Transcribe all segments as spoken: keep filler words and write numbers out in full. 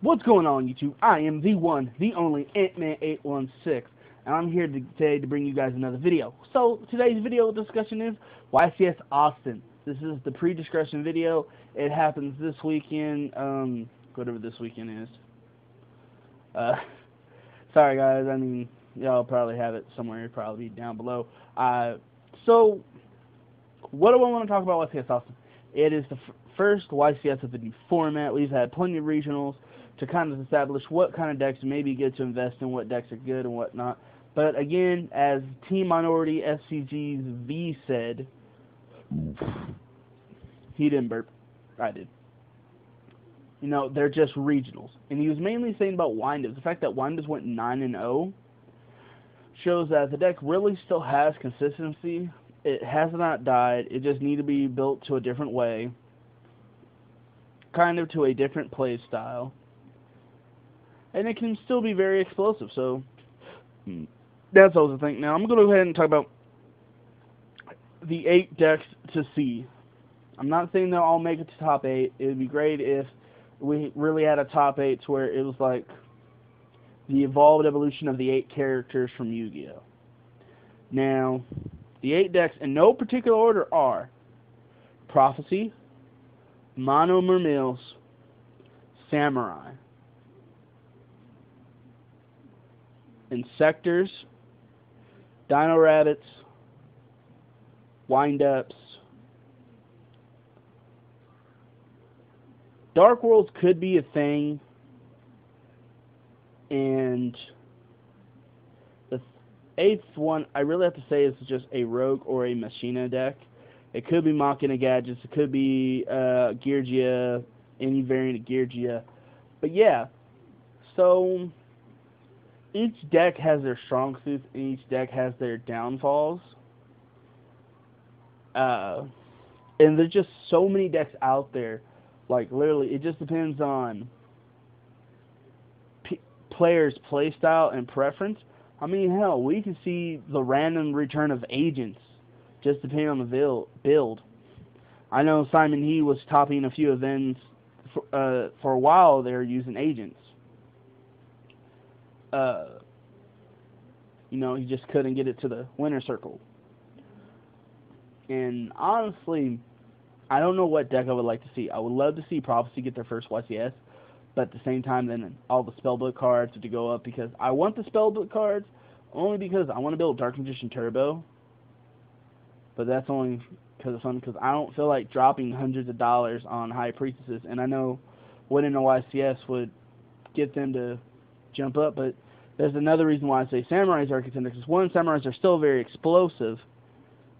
What's going on, YouTube? I am the one, the only, Antman eight one six, and I'm here today to bring you guys another video. So, today's video discussion is Y C S Austin. This is the pre-discussion video. It happens this weekend, um, whatever this weekend is. Uh, sorry guys, I mean, y'all probably have it somewhere, probably down below. Uh, so, what do I want to talk about Y C S Austin? It is the f first Y C S of the new format. We've had plenty of regionals to kind of establish what kind of decks may be good to invest in, what decks are good and whatnot. But again, as Team Minority F C G's V said, he didn't burp, I did. You know, they're just regionals. And he was mainly saying about Wind-ups. The fact that Wind-ups went nine and oh shows that the deck really still has consistency. It has not died. It just needs to be built to a different way, kind of to a different play style. And it can still be very explosive, so that's all the thing. Now, I'm going to go ahead and talk about the eight decks to see. I'm not saying they'll all make it to top eight. It would be great if we really had a top eight to where it was like the evolved evolution of the eight characters from Yu-Gi-Oh! Now, the eight decks in no particular order are Prophecy, Mono Mermils, Samurai, Insectors, Dino Rabbits, Wind-ups. Dark Worlds could be a thing, and the eighth one I really have to say is just a Rogue or a Machina deck. It could be Mocking Gadgets, it could be uh, Geargia, any variant of Geargia. But yeah, so each deck has their strong suits and each deck has their downfalls. Uh, and there's just so many decks out there. Like, literally, it just depends on p players' play style and preference. I mean, hell, we can see the random return of Agents, just depending on the build. I know Simon He was topping a few events for, uh, for a while there using Agents. Uh, you know, he just couldn't get it to the winner circle. And honestly, I don't know what deck I would like to see. I would love to see Prophecy get their first Y C S, but at the same time, then all the spellbook cards have to go up, because I want the spellbook cards only because I want to build Dark Magician Turbo, but that's only because of fun, because I don't feel like dropping hundreds of dollars on High Priestesses, and I know winning a Y C S would get them to jump up, but there's another reason why I say Samurais are contenders, because one, Samurais are still very explosive,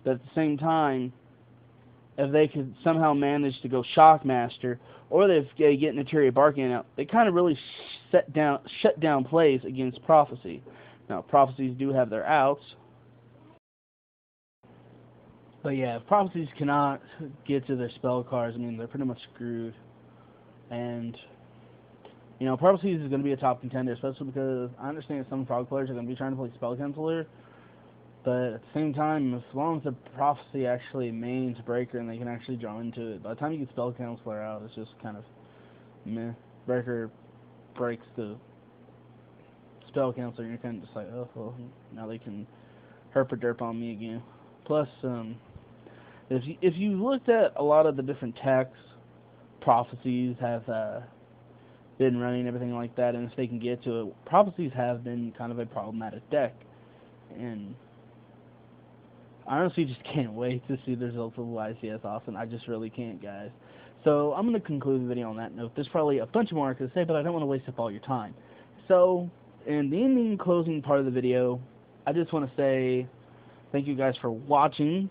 but at the same time, if they could somehow manage to go Shockmaster, or if they get Naturi Barking out, they kind of really set down, shut down plays against Prophecy. Now, Prophecies do have their outs, but yeah, if Prophecies cannot get to their spell cards, I mean, they're pretty much screwed. And, you know, Prophecies is going to be a top contender, especially because I understand some Frog players are going to be trying to play Spell Canceler. But at the same time, as long as the Prophecy actually mains Breaker and they can actually draw into it, by the time you get Spell Counselor out, it's just kind of meh. Breaker breaks the Spell Counselor, and you're kind of just like, oh, well, now they can herp a derp on me again. Plus, um, if you, if you looked at a lot of the different techs, Prophecies have uh, been running everything like that, and if they can get to it, Prophecies have been kind of a problematic deck. And I honestly just can't wait to see the results of Y C S Austin. I just really can't, guys. So I'm going to conclude the video on that note. There's probably a bunch more I could say, but I don't want to waste up all your time. So, in the ending closing part of the video, I just want to say thank you guys for watching.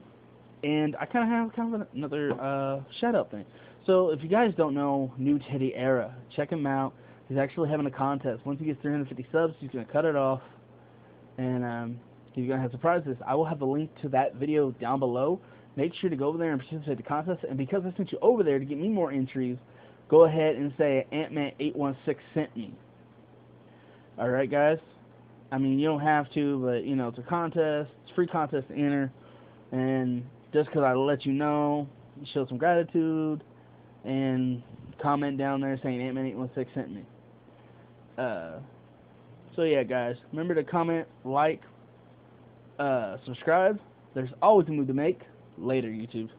And I kind of have kind of another uh, shout-out thing. So, if you guys don't know New Teddy Era, check him out. He's actually having a contest. Once he gets three hundred fifty subs, he's going to cut it off. And, um... you're going to have surprises. I will have the link to that video down below. Make sure to go over there and participate in the contest. And because I sent you over there to get me more entries, go ahead and say Antman eight one six sent me. Alright, guys? I mean, you don't have to, but, you know, it's a contest. It's a free contest to enter. And just because I let you know, show some gratitude, and comment down there saying Antman eight one six sent me. Uh, so yeah, guys, remember to comment, like, uh, subscribe. There's always a move to make. Later, YouTube.